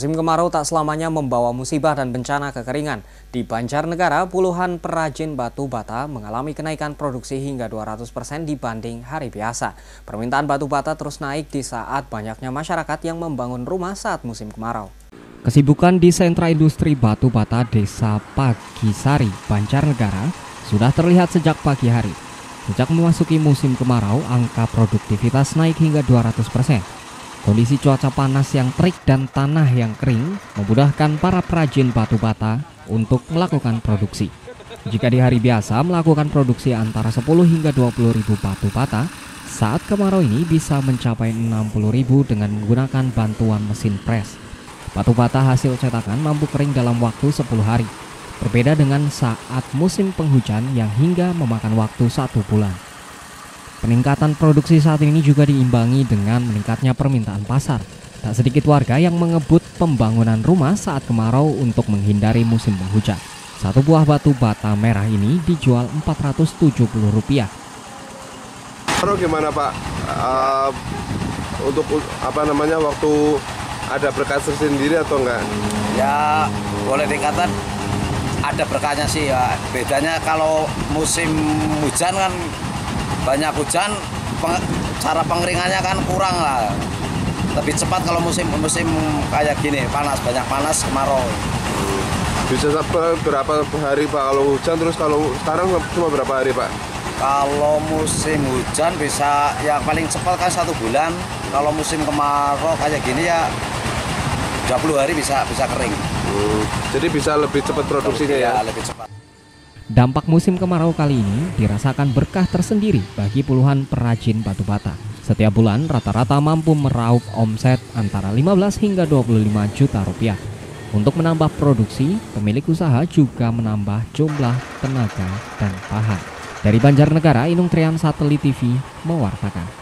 Musim kemarau tak selamanya membawa musibah dan bencana kekeringan. Di Banjarnegara, puluhan perajin batu bata mengalami kenaikan produksi hingga 200% dibanding hari biasa. Permintaan batu bata terus naik di saat banyaknya masyarakat yang membangun rumah saat musim kemarau. Kesibukan di sentra industri batu bata Desa Pagisari, Banjarnegara sudah terlihat sejak pagi hari. Sejak memasuki musim kemarau, angka produktivitas naik hingga 200%. Kondisi cuaca panas yang terik dan tanah yang kering memudahkan para perajin batu bata untuk melakukan produksi. Jika di hari biasa melakukan produksi antara 10 hingga 20.000 batu bata, saat kemarau ini bisa mencapai 60.000 dengan menggunakan bantuan mesin pres. Batu bata hasil cetakan mampu kering dalam waktu 10 hari, berbeda dengan saat musim penghujan yang hingga memakan waktu 1 bulan. Peningkatan produksi saat ini juga diimbangi dengan meningkatnya permintaan pasar. Tak sedikit warga yang mengebut pembangunan rumah saat kemarau untuk menghindari musim penghujan. Satu buah batu bata merah ini dijual Rp470. Terus gimana Pak? Untuk waktu ada berkat sendiri atau enggak? Ya boleh dikatakan ada berkahnya sih ya. Bedanya kalau musim hujan kan banyak hujan, cara pengeringannya kan kurang lah, lebih cepat. Kalau musim kayak gini panas, banyak panas, kemarau bisa sampai berapa hari Pak kalau hujan? Terus kalau sekarang cuma berapa hari Pak? Kalau musim hujan bisa yang paling cepat kan 1 bulan. Kalau musim kemarau kayak gini ya 20 hari bisa kering. Jadi bisa lebih cepat produksinya ya? Ya lebih cepat. Dampak musim kemarau kali ini dirasakan berkah tersendiri bagi puluhan perajin batu bata. Setiap bulan rata-rata mampu meraup omset antara 15 hingga 25 juta rupiah. Untuk menambah produksi, pemilik usaha juga menambah jumlah tenaga dan bahan. Dari Banjarnegara, Inung Triam Satelit TV mewartakan.